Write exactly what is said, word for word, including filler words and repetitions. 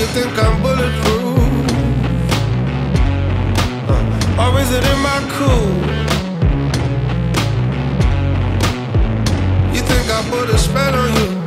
you think I'm bulletproof? Uh, or is it in my cool? You think I put a spell on you?